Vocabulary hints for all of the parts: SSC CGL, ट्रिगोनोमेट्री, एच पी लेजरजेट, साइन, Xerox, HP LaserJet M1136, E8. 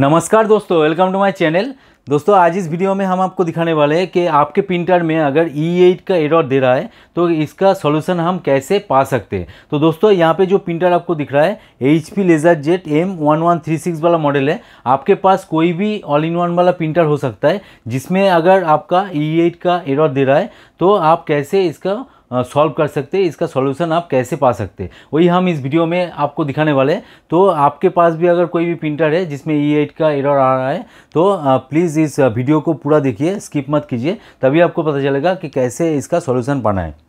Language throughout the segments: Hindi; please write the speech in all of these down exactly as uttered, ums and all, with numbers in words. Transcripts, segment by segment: नमस्कार दोस्तों, वेलकम टू माय चैनल। दोस्तों, आज इस वीडियो में हम आपको दिखाने वाले हैं कि आपके प्रिंटर में अगर ई एट का एरर दे रहा है तो इसका सॉल्यूशन हम कैसे पा सकते हैं। तो दोस्तों, यहाँ पे जो प्रिंटर आपको दिख रहा है एच पी लेजरजेट M one one three six वाला मॉडल है। आपके पास कोई भी ऑल इन वन वाला प्रिंटर हो सकता है जिसमें अगर आपका ई एट का एरर दे रहा है तो आप कैसे इसका सॉल्व कर सकते हैं, इसका सॉल्यूशन आप कैसे पा सकते हैं वही हम इस वीडियो में आपको दिखाने वाले हैं। तो आपके पास भी अगर कोई भी प्रिंटर है जिसमें ई एट का एरर आ रहा है तो प्लीज़ इस वीडियो को पूरा देखिए, स्किप मत कीजिए, तभी आपको पता चलेगा कि कैसे इसका सॉल्यूशन पाना है।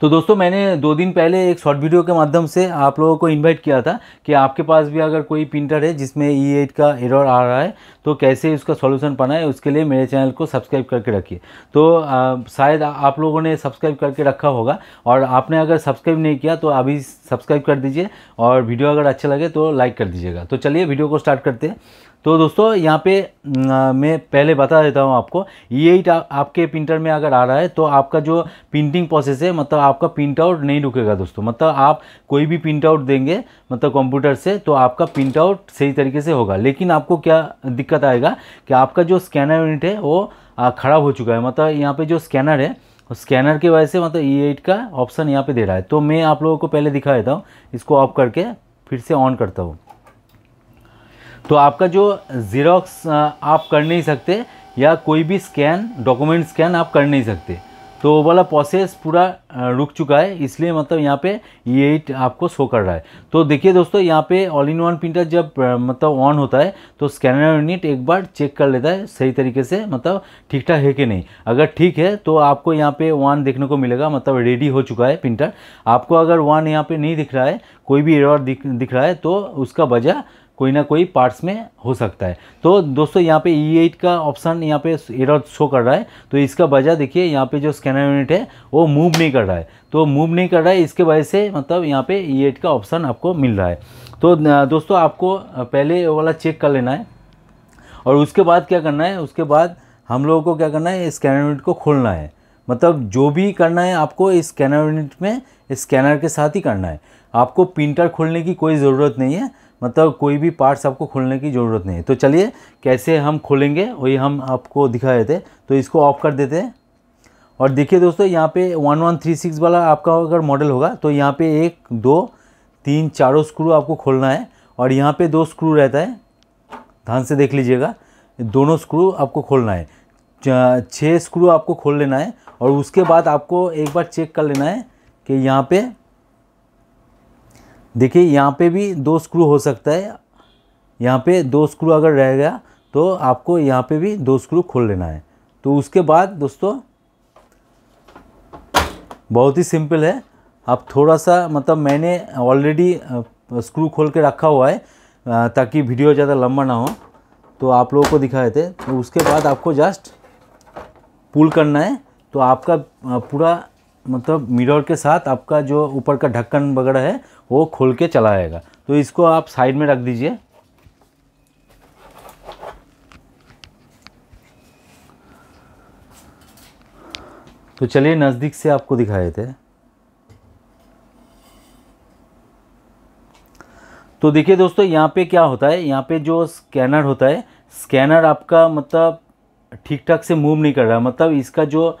तो दोस्तों, मैंने दो दिन पहले एक शॉर्ट वीडियो के माध्यम से आप लोगों को इनवाइट किया था कि आपके पास भी अगर कोई प्रिंटर है जिसमें ई एट का एरर आ रहा है तो कैसे उसका सॉल्यूशन पाना है, उसके लिए मेरे चैनल को सब्सक्राइब करके रखिए। तो आ, शायद आप लोगों ने सब्सक्राइब करके रखा होगा, और आपने अगर सब्सक्राइब नहीं किया तो अभी सब्सक्राइब कर दीजिए, और वीडियो अगर अच्छा लगे तो लाइक कर दीजिएगा। तो चलिए वीडियो को स्टार्ट करते हैं। तो दोस्तों, यहाँ पे आ, मैं पहले बता देता हूँ आपको, ई एट आ, आपके प्रिंटर में अगर आ रहा है तो आपका जो प्रिंटिंग प्रोसेस है, मतलब आपका प्रिंट आउट नहीं रुकेगा दोस्तों। मतलब आप कोई भी प्रिंट आउट देंगे मतलब कंप्यूटर से तो आपका प्रिंट आउट सही तरीके से होगा, लेकिन आपको क्या दिक्कत आएगा कि आपका जो स्कैनर यूनिट है वो ख़राब हो चुका है। मतलब यहाँ पे जो स्कैनर है, स्कैनर की वजह से मतलब ई एट का ऑप्शन यहाँ पे दे रहा है। तो मैं आप लोगों को पहले दिखा देता हूँ, इसको ऑफ करके फिर से ऑन करता हूँ। तो आपका जो ज़ीरॉक्स आप कर नहीं सकते या कोई भी स्कैन, डॉक्यूमेंट स्कैन आप कर नहीं सकते, तो वो वाला प्रोसेस पूरा रुक चुका है, इसलिए मतलब यहाँ पे ई एट आपको शो कर रहा है। तो देखिए दोस्तों, यहाँ पे ऑल इन वन प्रिंटर जब मतलब ऑन होता है तो स्कैनर यूनिट एक बार चेक कर लेता है सही तरीके से, मतलब ठीक ठाक है कि नहीं। अगर ठीक है तो आपको यहाँ पे वन देखने को मिलेगा, मतलब रेडी हो चुका है प्रिंटर। आपको अगर वन यहाँ पर नहीं दिख रहा है, कोई भी एरर दिख दिख रहा है, तो उसका वजह कोई ना कोई पार्ट्स में हो सकता है। तो दोस्तों, यहाँ पे ई एट का ऑप्शन यहाँ पे एरर शो कर रहा है, तो इसका वजह देखिए, यहाँ पे जो स्कैनर यूनिट है वो मूव नहीं कर रहा है। तो मूव नहीं कर रहा है, इसके वजह से मतलब यहाँ पे ई एट का ऑप्शन आपको मिल रहा है। तो दोस्तों, आपको पहले वो वाला चेक कर लेना है, और उसके बाद क्या करना है, उसके बाद हम लोगों को क्या करना है, स्कैनर यूनिट को खोलना है। मतलब जो भी करना है आपको इस स्कैनर यूनिट में स्कैनर के साथ ही करना है। आपको प्रिंटर खोलने की कोई ज़रूरत नहीं है, मतलब कोई भी पार्ट्स आपको खोलने की ज़रूरत नहीं है। तो चलिए कैसे हम खोलेंगे वही हम आपको दिखाए थे। तो इसको ऑफ कर देते हैं, और देखिए दोस्तों, यहाँ पे वन वन थ्री सिक्स वाला आपका अगर मॉडल होगा तो यहाँ पे एक, दो, तीन, चारों स्क्रू आपको खोलना है, और यहाँ पे दो स्क्रू रहता है, ध्यान से देख लीजिएगा, दोनों स्क्रू आपको खोलना है। छः स्क्रू आपको खोल लेना है, और उसके बाद आपको एक बार चेक कर लेना है कि यहाँ पे देखिए, यहाँ पे भी दो स्क्रू हो सकता है, यहाँ पे दो स्क्रू अगर रह गया तो आपको यहाँ पे भी दो स्क्रू खोल लेना है। तो उसके बाद दोस्तों, बहुत ही सिंपल है, आप थोड़ा सा मतलब मैंने ऑलरेडी स्क्रू खोल के रखा हुआ है ताकि वीडियो ज़्यादा लंबा ना हो, तो आप लोगों को दिखाए थे। तो उसके बाद आपको जस्ट पुल करना है, तो आपका पूरा मतलब मिरर के साथ आपका जो ऊपर का ढक्कन वगैरह है वो खोल के चला जाएगा। तो इसको आप साइड में रख दीजिए। तो चलिए नज़दीक से आपको दिखाए थे। तो देखिए दोस्तों, यहाँ पे क्या होता है, यहाँ पे जो स्कैनर होता है, स्कैनर आपका मतलब ठीक ठाक से मूव नहीं कर रहा है। मतलब इसका जो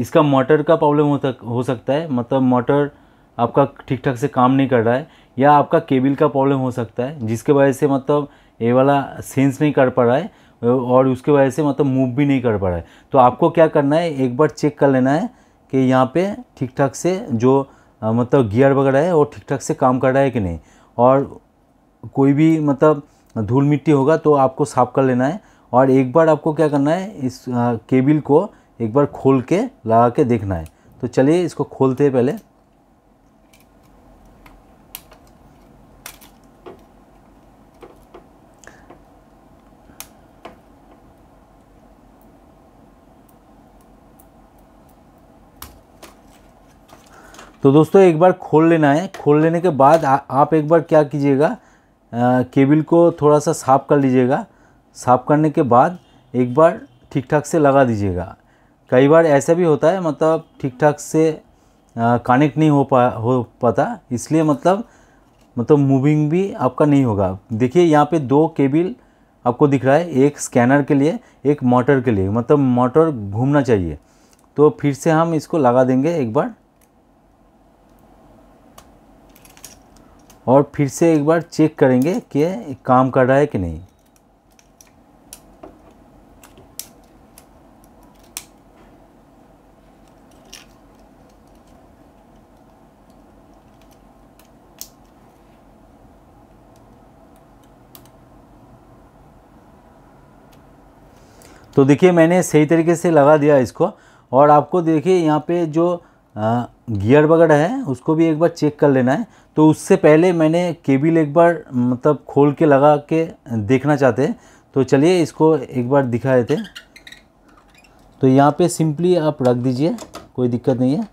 इसका मोटर का प्रॉब्लम होता हो सकता है, मतलब मोटर आपका ठीक ठाक से काम नहीं कर रहा है, या आपका केबल का प्रॉब्लम हो सकता है जिसके वजह से मतलब ये वाला सेंस नहीं कर पा रहा है, और उसके वजह से मतलब मूव भी नहीं कर पा रहा है। तो आपको क्या करना है, एक बार चेक कर लेना है कि यहाँ पे ठीक ठाक से जो आ, मतलब गियर वगैरह है वो ठीक ठाक से काम कर रहा है कि नहीं, और कोई भी मतलब धूल मिट्टी होगा तो आपको साफ कर लेना है। और एक बार आपको क्या करना है, इस आ, केबल को एक बार खोल के लगा के देखना है। तो चलिए इसको खोलते हैं पहले। तो दोस्तों, एक बार खोल लेना है, खोल लेने के बाद आ, आप एक बार क्या कीजिएगा, केबल को थोड़ा सा साफ कर लीजिएगा। साफ करने के बाद एक बार ठीक ठाक से लगा दीजिएगा। कई बार ऐसा भी होता है मतलब ठीक ठाक से कनेक्ट नहीं हो पा हो पाता, इसलिए मतलब मतलब मूविंग भी आपका नहीं होगा। देखिए यहाँ पे दो केबल आपको दिख रहा है, एक स्कैनर के लिए एक मोटर के लिए, मतलब मोटर घूमना चाहिए। तो फिर से हम इसको लगा देंगे एक बार और फिर से एक बार चेक करेंगे कि काम कर रहा है कि नहीं। तो देखिए मैंने सही तरीके से लगा दिया इसको। और आपको देखिए यहाँ पे जो आ, गियर वगैरह है उसको भी एक बार चेक कर लेना है। तो उससे पहले मैंने केबल एक बार मतलब खोल के लगा के देखना चाहते हैं, तो चलिए इसको एक बार दिखा देते। तो यहाँ पे सिंपली आप रख दीजिए, कोई दिक्कत नहीं है।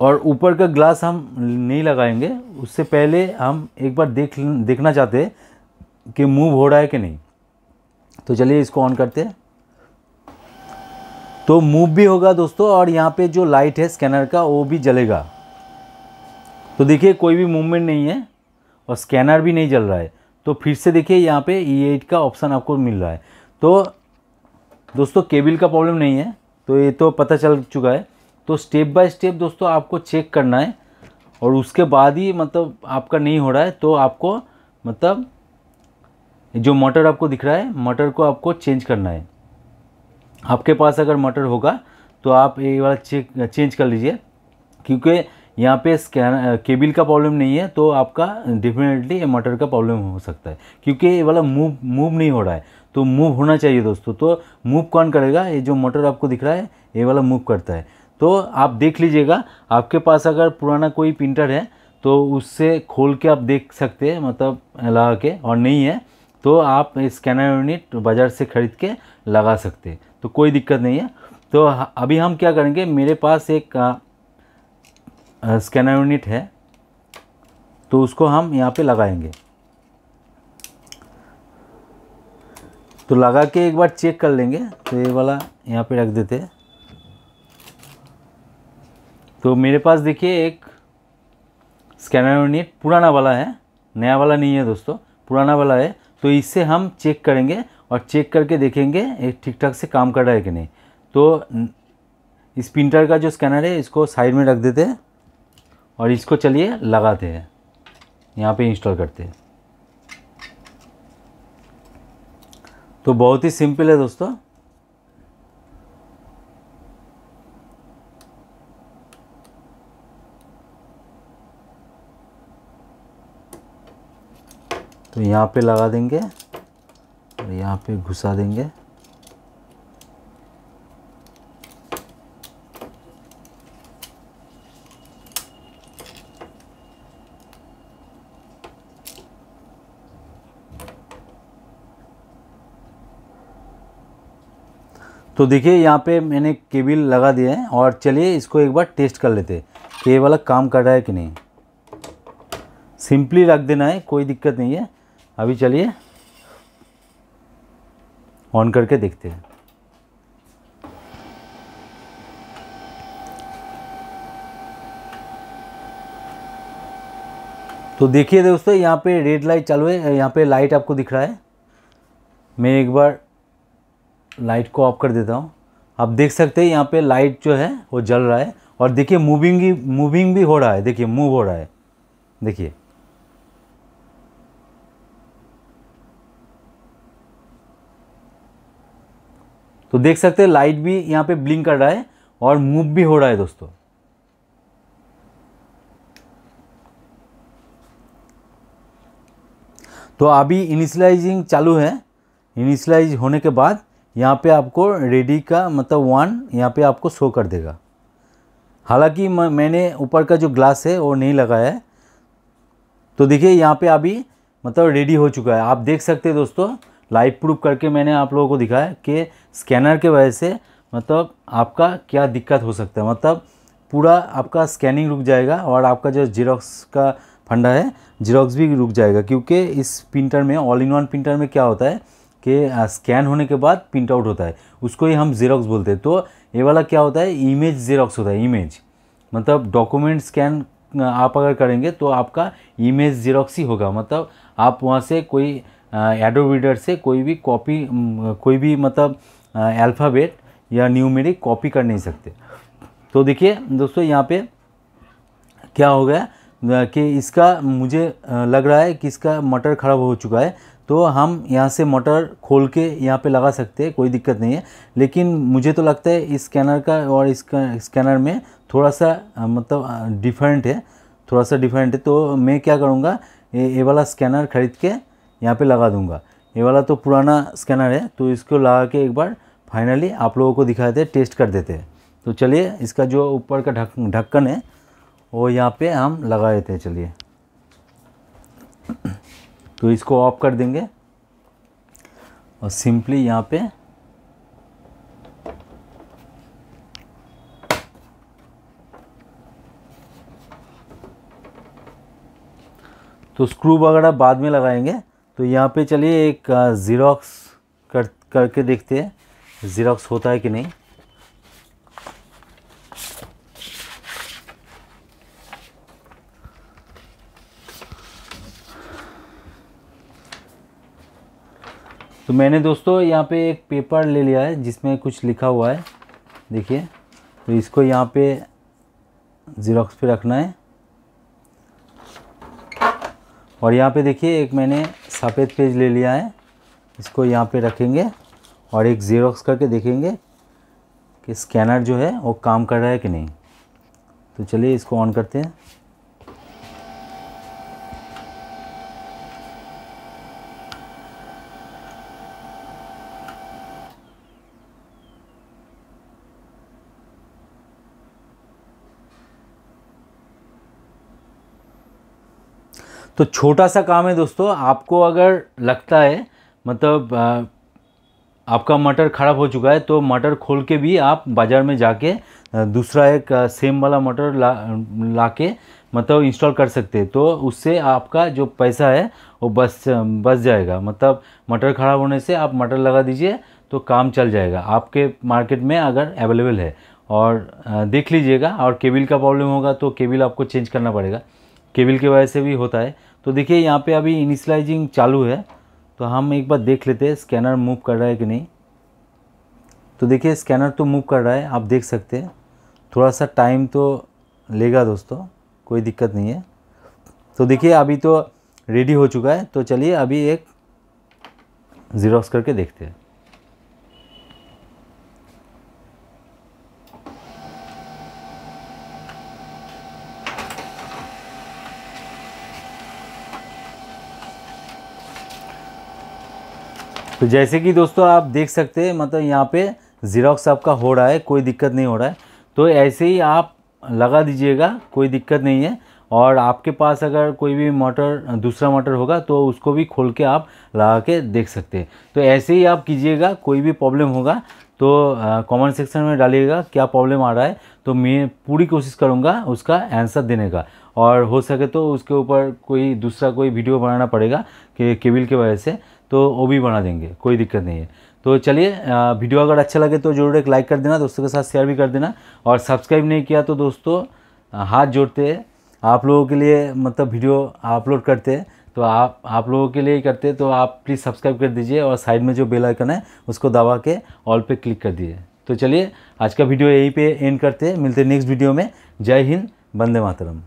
और ऊपर का ग्लास हम नहीं लगाएंगे, उससे पहले हम एक बार देख देखना चाहते हैं कि मूव हो रहा है कि नहीं। तो चलिए इसको ऑन करते हैं, तो मूव भी होगा दोस्तों, और यहाँ पे जो लाइट है स्कैनर का वो भी जलेगा। तो देखिए कोई भी मूवमेंट नहीं है और स्कैनर भी नहीं जल रहा है। तो फिर से देखिए यहाँ पे ई एट का ऑप्शन आपको मिल रहा है। तो दोस्तों केबल का प्रॉब्लम नहीं है, तो ये तो पता चल चुका है। तो स्टेप बाय स्टेप दोस्तों आपको चेक करना है, और उसके बाद ही मतलब आपका नहीं हो रहा है तो आपको मतलब जो मोटर आपको दिख रहा है मोटर को आपको चेंज करना है। आपके पास अगर मोटर होगा तो आप एक बार चेक चेंज कर लीजिए, क्योंकि यहाँ पे स्कैन केबल का प्रॉब्लम नहीं है तो आपका डेफिनेटली ये मोटर का प्रॉब्लम हो सकता है, क्योंकि ये वाला मूव मूव नहीं हो रहा है। तो मूव होना चाहिए दोस्तों। तो मूव कौन करेगा? ये जो मोटर आपको दिख रहा है ये वाला मूव करता है। तो आप देख लीजिएगा, आपके पास अगर पुराना कोई प्रिंटर है तो उससे खोल के आप देख सकते हैं मतलब लगा के, और नहीं है तो आप स्कैनर यूनिट बाज़ार से ख़रीद के लगा सकते हैं, तो कोई दिक्कत नहीं है। तो अभी हम क्या करेंगे, मेरे पास एक आ, आ, स्कैनर यूनिट है तो उसको हम यहाँ पे लगाएंगे। तो लगा के एक बार चेक कर लेंगे। तो ये वाला यहाँ पे रख देते हैं। तो मेरे पास देखिए एक स्कैनर यूनिट पुराना वाला है, नया वाला नहीं है दोस्तों, पुराना वाला है। तो इससे हम चेक करेंगे और चेक करके देखेंगे ये ठीक ठाक से काम कर रहा है कि नहीं। तो इस प्रिंटर का जो स्कैनर है इसको साइड में रख देते हैं और इसको चलिए लगाते हैं, यहाँ पे इंस्टॉल करते हैं। तो बहुत ही सिंपल है दोस्तों। तो यहाँ पे लगा देंगे और यहाँ पे घुसा देंगे। तो देखिए यहाँ पे मैंने केबल लगा दिया है, और चलिए इसको एक बार टेस्ट कर लेते हैं कि ये वाला काम कर रहा है कि नहीं। सिंपली रख देना है, कोई दिक्कत नहीं है। अभी चलिए ऑन करके देखते हैं। तो देखिए दोस्तों यहाँ पे रेड लाइट चालू है, यहाँ पे लाइट आपको दिख रहा है। मैं एक बार लाइट को ऑफ कर देता हूँ। आप देख सकते हैं यहाँ पे लाइट जो है वो जल रहा है, और देखिए मूविंग भी मूविंग भी हो रहा है। देखिए मूव हो रहा है, देखिए। तो देख सकते हैं लाइट भी यहाँ पे ब्लिंक कर रहा है और मूव भी हो रहा है दोस्तों। तो अभी इनिशियलाइजिंग चालू है। इनिशियलाइज होने के बाद यहाँ पे आपको रेडी का मतलब वन यहाँ पे आपको शो कर देगा। हालांकि मैंने ऊपर का जो ग्लास है वो नहीं लगाया है। तो देखिए यहाँ पे अभी मतलब रेडी हो चुका है। आप देख सकते हैं दोस्तों, लाइव प्रूफ करके मैंने आप लोगों को दिखाया कि स्कैनर के वजह से मतलब आपका क्या दिक्कत हो सकता है। मतलब पूरा आपका स्कैनिंग रुक जाएगा और आपका जो जेरोक्स का फंडा है जेरोक्स भी रुक जाएगा, क्योंकि इस प्रिंटर में ऑल इन वन प्रिंटर में क्या होता है कि स्कैन होने के बाद प्रिंट आउट होता है, उसको ही हम जेरोक्स बोलते हैं। तो ये वाला क्या होता है, इमेज जेरोक्स होता है। इमेज मतलब डॉक्यूमेंट स्कैन आप अगर करेंगे तो आपका इमेज ज़ीरोक्स ही होगा, मतलब आप वहाँ से कोई एडोब रीडर से कोई भी कॉपी कोई भी मतलब अल्फ़ाबेट या न्यूमेरिक कॉपी कर नहीं सकते। तो देखिए दोस्तों यहाँ पे क्या हो गया कि इसका मुझे लग रहा है कि इसका मोटर ख़राब हो चुका है, तो हम यहाँ से मोटर खोल के यहाँ पे लगा सकते हैं, कोई दिक्कत नहीं है। लेकिन मुझे तो लगता है इस स्कैनर का और इसका स्कैनर में थोड़ा सा मतलब डिफरेंट है, थोड़ा सा डिफरेंट है। तो मैं क्या करूँगा, ये वाला स्कैनर ख़रीद के यहाँ पे लगा दूँगा। ये वाला तो पुराना स्कैनर है, तो इसको लगा के एक बार फाइनली आप लोगों को दिखाते हैं, टेस्ट कर देते हैं। तो चलिए इसका जो ऊपर का ढक ढक्कन है वो यहाँ पे हम लगा देते हैं। चलिए तो इसको ऑफ कर देंगे और सिंपली यहाँ पे तो स्क्रू वगैरह बाद में लगाएंगे। तो यहाँ पे चलिए एक ज़ीरोक्स कर करके देखते हैं ज़ीरोक्स होता है कि नहीं। तो मैंने दोस्तों यहाँ पे एक पेपर ले लिया है जिसमें कुछ लिखा हुआ है, देखिए। तो इसको यहाँ पे ज़ीरोक्स पे रखना है और यहाँ पे देखिए एक मैंने सफ़ेद पेज ले लिया है, इसको यहाँ पे रखेंगे और एक ज़ीरोक्स करके देखेंगे कि स्कैनर जो है वो काम कर रहा है कि नहीं। तो चलिए इसको ऑन करते हैं। तो छोटा सा काम है दोस्तों, आपको अगर लगता है मतलब आपका मटर ख़राब हो चुका है तो मटर खोल के भी आप बाज़ार में जाके दूसरा एक सेम वाला मटर ला ला के मतलब इंस्टॉल कर सकते हैं। तो उससे आपका जो पैसा है वो बच बच जाएगा, मतलब मटर ख़राब होने से आप मटर लगा दीजिए तो काम चल जाएगा आपके मार्केट में अगर अवेलेबल है। और देख लीजिएगा, और केबल का प्रॉब्लम होगा तो केबल आपको चेंज करना पड़ेगा, केबल के वजह से भी होता है। तो देखिए यहाँ पे अभी इनिशियलाइजिंग चालू है, तो हम एक बार देख लेते हैं स्कैनर मूव कर रहा है कि नहीं। तो देखिए स्कैनर तो मूव कर रहा है, आप देख सकते हैं। थोड़ा सा टाइम तो लेगा दोस्तों, कोई दिक्कत नहीं है। तो देखिए अभी तो रेडी हो चुका है। तो चलिए अभी एक ज़ीरोक्स करके देखते हैं। तो जैसे कि दोस्तों आप देख सकते हैं, मतलब यहाँ पे ज़ीरोक्स आपका हो रहा है, कोई दिक्कत नहीं हो रहा है। तो ऐसे ही आप लगा दीजिएगा, कोई दिक्कत नहीं है। और आपके पास अगर कोई भी मोटर दूसरा मोटर होगा तो उसको भी खोल के आप लगा के देख सकते हैं। तो ऐसे ही आप कीजिएगा, कोई भी प्रॉब्लम होगा तो कमेंट सेक्शन में डालिएगा क्या प्रॉब्लम आ रहा है, तो मैं पूरी कोशिश करूँगा उसका आंसर देने का। और हो सके तो उसके ऊपर कोई दूसरा कोई वीडियो बनाना पड़ेगा कि केबल के वजह से, तो वो भी बना देंगे, कोई दिक्कत नहीं है। तो चलिए वीडियो अगर अच्छा लगे तो ज़रूर एक लाइक कर देना, दोस्तों के साथ शेयर भी कर देना। और सब्सक्राइब नहीं किया तो दोस्तों हाथ जोड़ते हैं, आप लोगों के लिए मतलब वीडियो अपलोड करते हैं तो आप आप लोगों के लिए ही करते हैं। तो आप प्लीज़ सब्सक्राइब कर दीजिए और साइड में जो बेल आइकन है उसको दबा के ऑल पे क्लिक कर दीजिए। तो चलिए आज का वीडियो यहीं पे एंड करते हैं, मिलते हैं नेक्स्ट वीडियो में। जय हिंद, वंदे मातरम।